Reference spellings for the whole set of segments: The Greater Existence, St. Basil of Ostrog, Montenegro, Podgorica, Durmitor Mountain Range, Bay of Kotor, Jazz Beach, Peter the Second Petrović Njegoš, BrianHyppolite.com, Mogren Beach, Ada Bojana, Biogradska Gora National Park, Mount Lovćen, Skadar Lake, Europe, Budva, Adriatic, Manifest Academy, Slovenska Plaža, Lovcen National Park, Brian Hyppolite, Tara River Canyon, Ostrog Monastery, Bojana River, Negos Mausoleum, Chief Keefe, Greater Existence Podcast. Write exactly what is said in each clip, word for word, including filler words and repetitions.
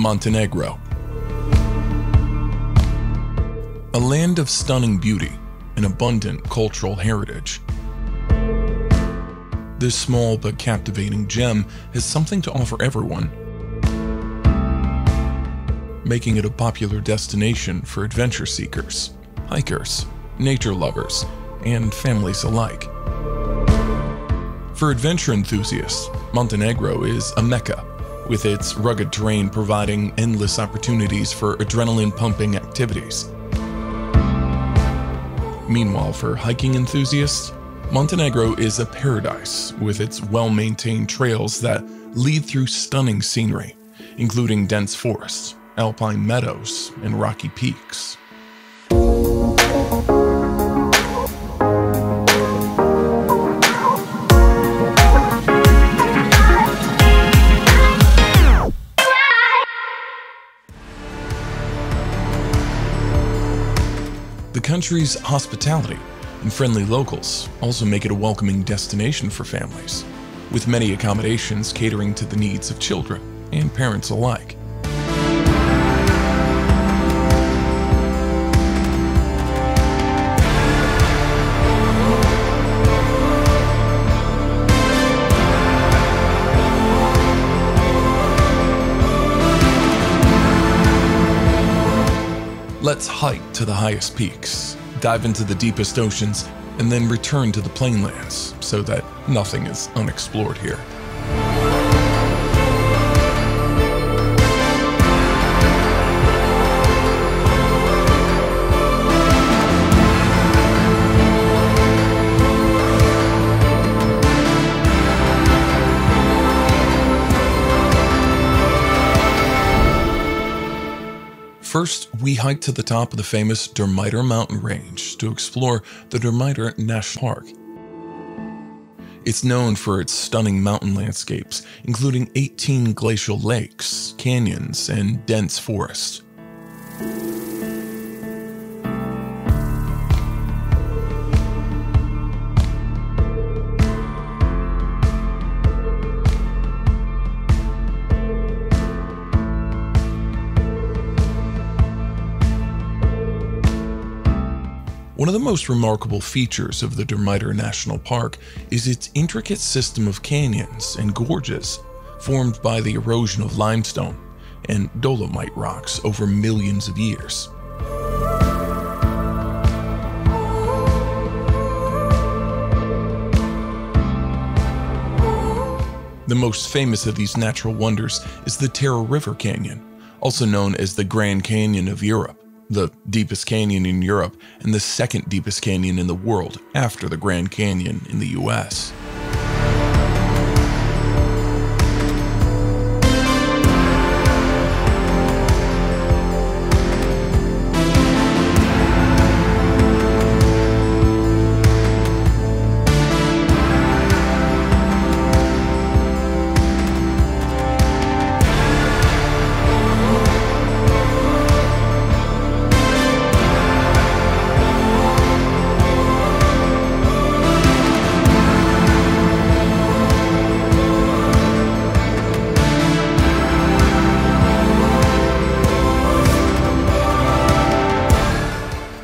Montenegro. A land of stunning beauty and abundant cultural heritage. This small but captivating gem has something to offer everyone, making it a popular destination for adventure seekers, hikers, nature lovers, and families alike. For adventure enthusiasts, Montenegro is a mecca, with its rugged terrain providing endless opportunities for adrenaline-pumping activities. Meanwhile, for hiking enthusiasts, Montenegro is a paradise with its well-maintained trails that lead through stunning scenery, including dense forests, alpine meadows, and rocky peaks. The country's hospitality and friendly locals also make it a welcoming destination for families, with many accommodations catering to the needs of children and parents alike. Let's hike to the highest peaks, dive into the deepest oceans, and then return to the plainlands so that nothing is unexplored here. First, we hiked to the top of the famous Durmitor Mountain Range to explore the Durmitor National Park. It's known for its stunning mountain landscapes, including eighteen glacial lakes, canyons, and dense forests. One of the most remarkable features of the Durmitor National Park is its intricate system of canyons and gorges formed by the erosion of limestone and dolomite rocks over millions of years. The most famous of these natural wonders is the Tara River Canyon, also known as the Grand Canyon of Europe, the deepest canyon in Europe and the second deepest canyon in the world after the Grand Canyon in the U S.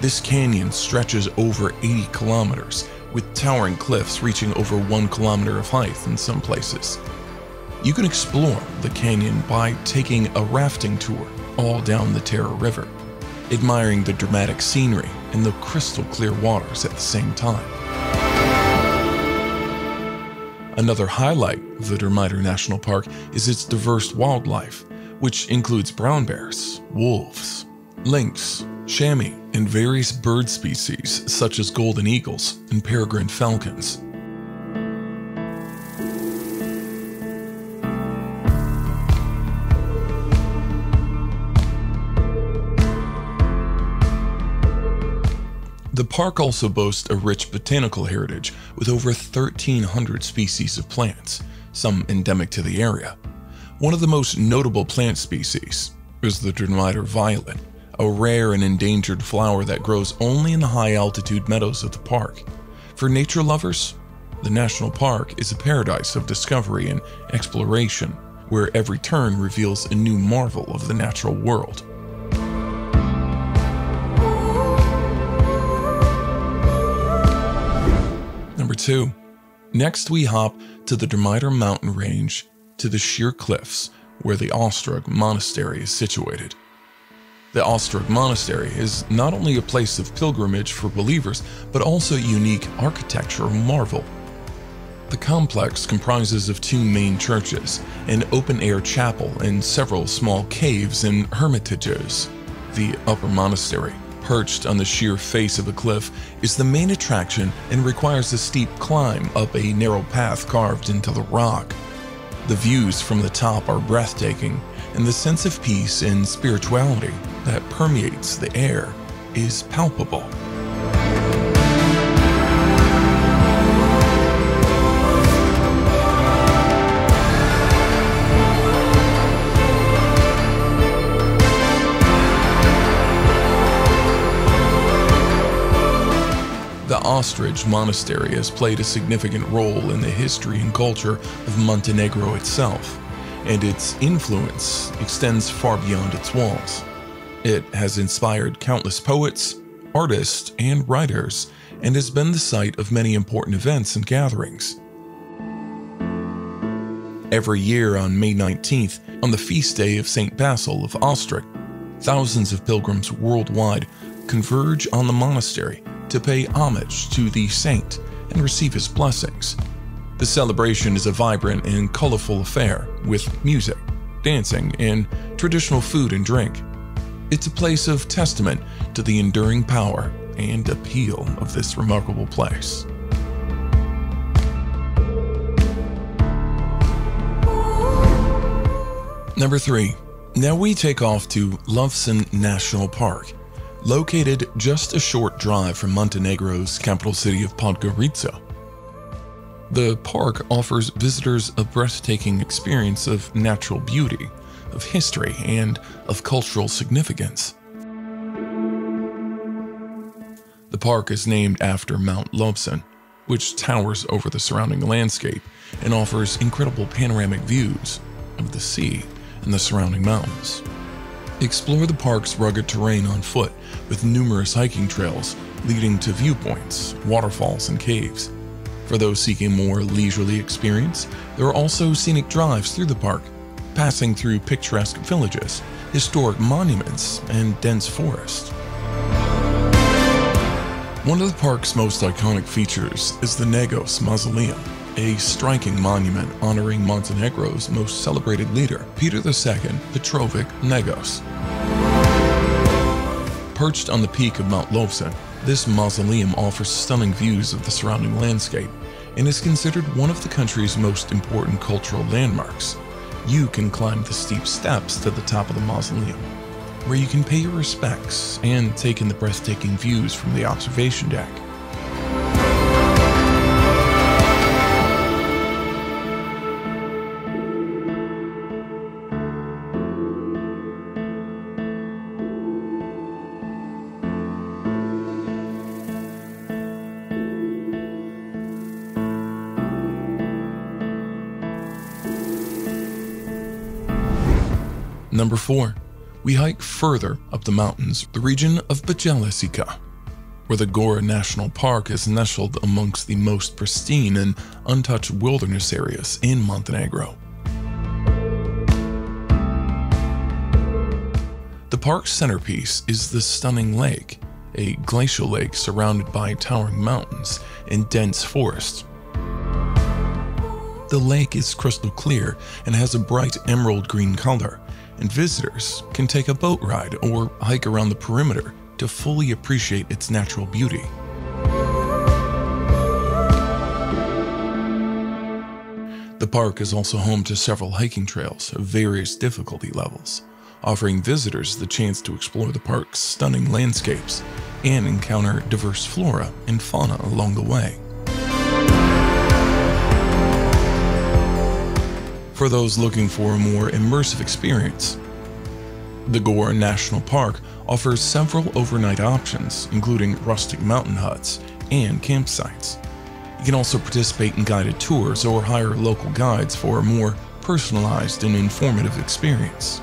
This canyon stretches over eighty kilometers, with towering cliffs reaching over one kilometer of height in some places. You can explore the canyon by taking a rafting tour all down the Tara River, admiring the dramatic scenery and the crystal clear waters at the same time. Another highlight of the Durmitor National Park is its diverse wildlife, which includes brown bears, wolves, lynx, chamois, and various bird species such as golden eagles and peregrine falcons. The park also boasts a rich botanical heritage with over thirteen hundred species of plants, some endemic to the area. One of the most notable plant species is the Durmitor violet, a rare and endangered flower that grows only in the high-altitude meadows of the park. For nature lovers, the national park is a paradise of discovery and exploration, where every turn reveals a new marvel of the natural world. Number two. Next we hop to the Durmitor Mountain Range to the sheer cliffs where the Ostrog Monastery is situated. The Ostrog Monastery is not only a place of pilgrimage for believers, but also a unique architectural marvel. The complex comprises of two main churches, an open-air chapel, and several small caves and hermitages. The upper monastery, perched on the sheer face of a cliff, is the main attraction and requires a steep climb up a narrow path carved into the rock. The views from the top are breathtaking, and the sense of peace and spirituality that permeates the air is palpable. The Ostrog Monastery has played a significant role in the history and culture of Montenegro itself, and its influence extends far beyond its walls. It has inspired countless poets, artists, and writers, and has been the site of many important events and gatherings. Every year on May nineteenth, on the feast day of Saint Basil of Ostrog, thousands of pilgrims worldwide converge on the monastery to pay homage to the saint and receive his blessings. The celebration is a vibrant and colorful affair with music, dancing, and traditional food and drink. It's a place of testament to the enduring power and appeal of this remarkable place. Number three. Now we take off to Lovćen National Park. Located just a short drive from Montenegro's capital city of Podgorica, the park offers visitors a breathtaking experience of natural beauty, of history, and of cultural significance. The park is named after Mount Lovćen, which towers over the surrounding landscape and offers incredible panoramic views of the sea and the surrounding mountains. Explore the park's rugged terrain on foot, with numerous hiking trails leading to viewpoints, waterfalls, and caves. For those seeking more leisurely experience, there are also scenic drives through the park, passing through picturesque villages, historic monuments, and dense forest. One of the park's most iconic features is the Negos Mausoleum, a striking monument honoring Montenegro's most celebrated leader, Peter the Second Petrović Njegoš. Perched on the peak of Mount Lovćen, this mausoleum offers stunning views of the surrounding landscape and is considered one of the country's most important cultural landmarks. You can climb the steep steps to the top of the mausoleum, where you can pay your respects and take in the breathtaking views from the observation deck. Number four. We hike further up the mountains, the region of Biogradska, where the Gora National Park is nestled amongst the most pristine and untouched wilderness areas in Montenegro. The park's centerpiece is the stunning lake, a glacial lake surrounded by towering mountains and dense forests. The lake is crystal clear and has a bright emerald green color, and visitors can take a boat ride or hike around the perimeter to fully appreciate its natural beauty. The park is also home to several hiking trails of various difficulty levels, offering visitors the chance to explore the park's stunning landscapes and encounter diverse flora and fauna along the way. For those looking for a more immersive experience, the Gora National Park offers several overnight options, including rustic mountain huts and campsites. You can also participate in guided tours or hire local guides for a more personalized and informative experience.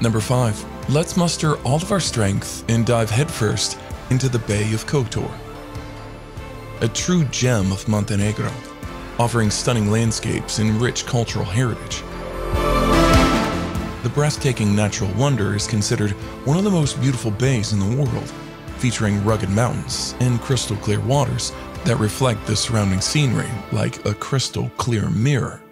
Number five, let's muster all of our strength and dive headfirst into the Bay of Kotor. A true gem of Montenegro, offering stunning landscapes and rich cultural heritage. The breathtaking natural wonder is considered one of the most beautiful bays in the world, featuring rugged mountains and crystal clear waters that reflect the surrounding scenery like a crystal clear mirror.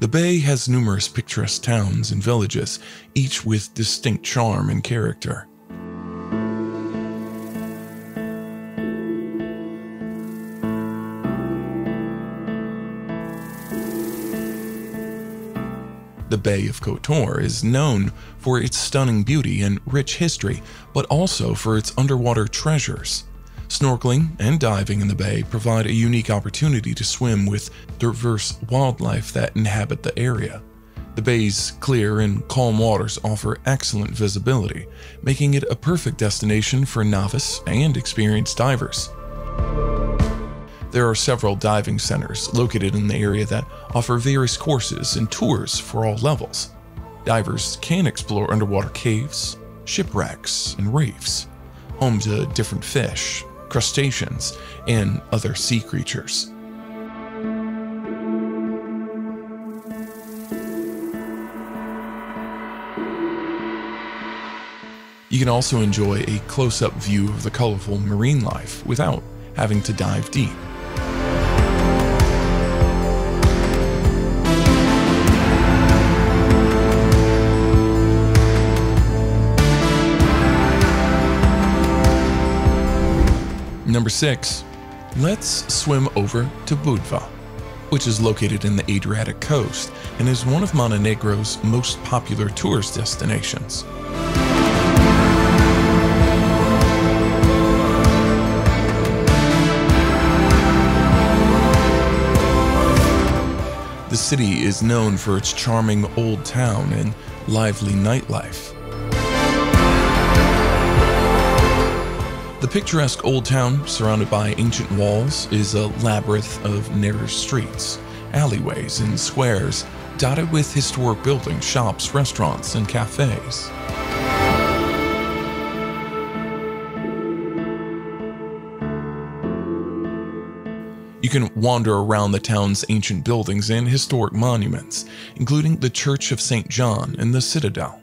The bay has numerous picturesque towns and villages, each with distinct charm and character. The Bay of Kotor is known for its stunning beauty and rich history, but also for its underwater treasures. Snorkeling and diving in the bay provide a unique opportunity to swim with diverse wildlife that inhabit the area. The bay's clear and calm waters offer excellent visibility, making it a perfect destination for novice and experienced divers. There are several diving centers located in the area that offer various courses and tours for all levels. Divers can explore underwater caves, shipwrecks, and reefs, home to different fish, crustaceans, and other sea creatures. You can also enjoy a close-up view of the colorful marine life without having to dive deep. Number six, let's swim over to Budva, which is located in the Adriatic coast and is one of Montenegro's most popular tourist destinations. The city is known for its charming old town and lively nightlife. The picturesque old town, surrounded by ancient walls, is a labyrinth of narrow streets, alleyways, and squares dotted with historic buildings, shops, restaurants, and cafes. You can wander around the town's ancient buildings and historic monuments, including the Church of Saint John and the Citadel.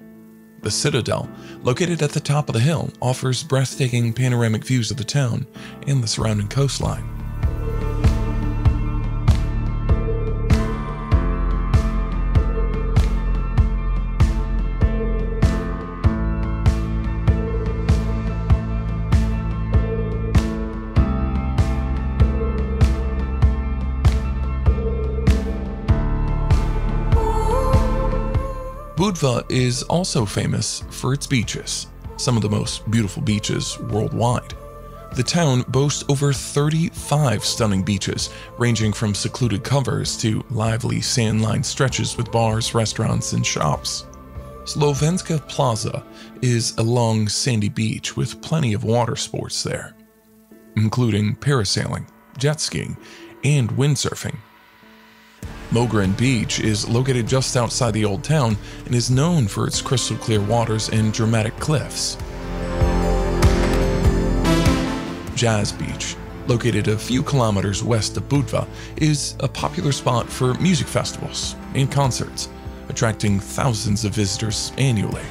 The Citadel, located at the top of the hill, offers breathtaking panoramic views of the town and the surrounding coastline. Budva is also famous for its beaches, some of the most beautiful beaches worldwide. The town boasts over thirty-five stunning beaches, ranging from secluded covers to lively sand-lined stretches with bars, restaurants, and shops. Slovenska Plaža is a long sandy beach with plenty of water sports there, including parasailing, jet skiing, and windsurfing. Mogren Beach is located just outside the old town and is known for its crystal clear waters and dramatic cliffs. Jazz Beach, located a few kilometers west of Budva, is a popular spot for music festivals and concerts, attracting thousands of visitors annually.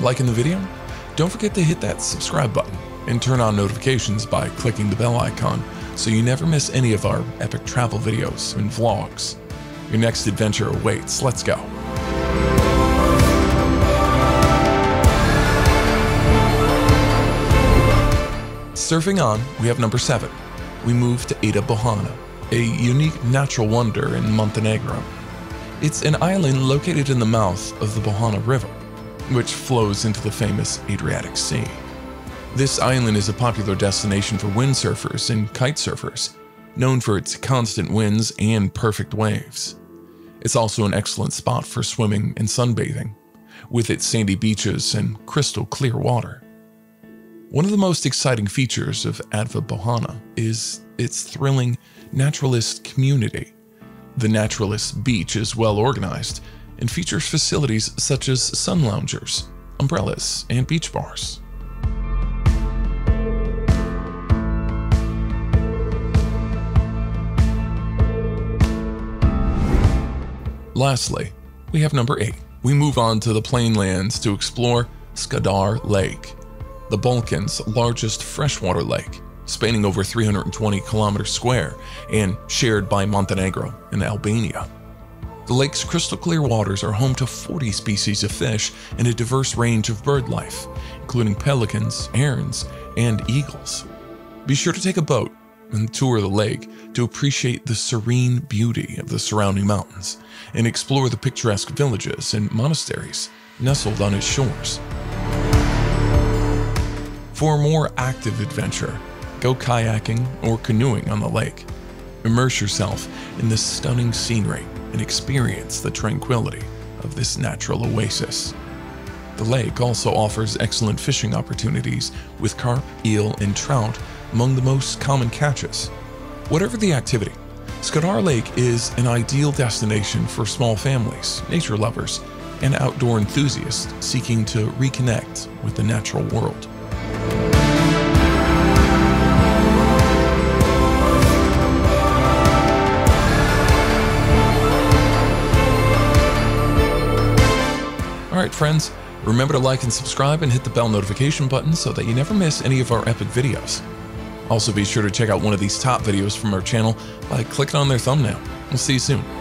Liking the video? Don't forget to hit that subscribe button and turn on notifications by clicking the bell icon, so you never miss any of our epic travel videos and vlogs. Your next adventure awaits. Let's go. Surfing on, we have number seven. We move to Ada Bojana, a unique natural wonder in Montenegro. It's an island located in the mouth of the Bojana River, which flows into the famous Adriatic Sea. This island is a popular destination for windsurfers and kite surfers, known for its constant winds and perfect waves. It's also an excellent spot for swimming and sunbathing, with its sandy beaches and crystal clear water. One of the most exciting features of Ada Bojana is its thrilling naturalist community. The naturalist beach is well organized and features facilities such as sun loungers, umbrellas, and beach bars. Lastly, we have number eight. We move on to the plainlands to explore Skadar Lake, the Balkans' largest freshwater lake, spanning over three hundred twenty kilometers square and shared by Montenegro and Albania. The lake's crystal clear waters are home to forty species of fish and a diverse range of bird life, including pelicans, herons, and eagles. Be sure to take a boat and tour the lake to appreciate the serene beauty of the surrounding mountains and explore the picturesque villages and monasteries nestled on its shores. For a more active adventure, go kayaking or canoeing on the lake. Immerse yourself in this stunning scenery and experience the tranquility of this natural oasis. The lake also offers excellent fishing opportunities with carp, eel, and trout among the most common catches. Whatever the activity, Skadar Lake is an ideal destination for small families, nature lovers, and outdoor enthusiasts seeking to reconnect with the natural world. Alright friends, remember to like and subscribe and hit the bell notification button so that you never miss any of our epic videos. Also be sure to check out one of these top videos from our channel by clicking on their thumbnail. We'll see you soon.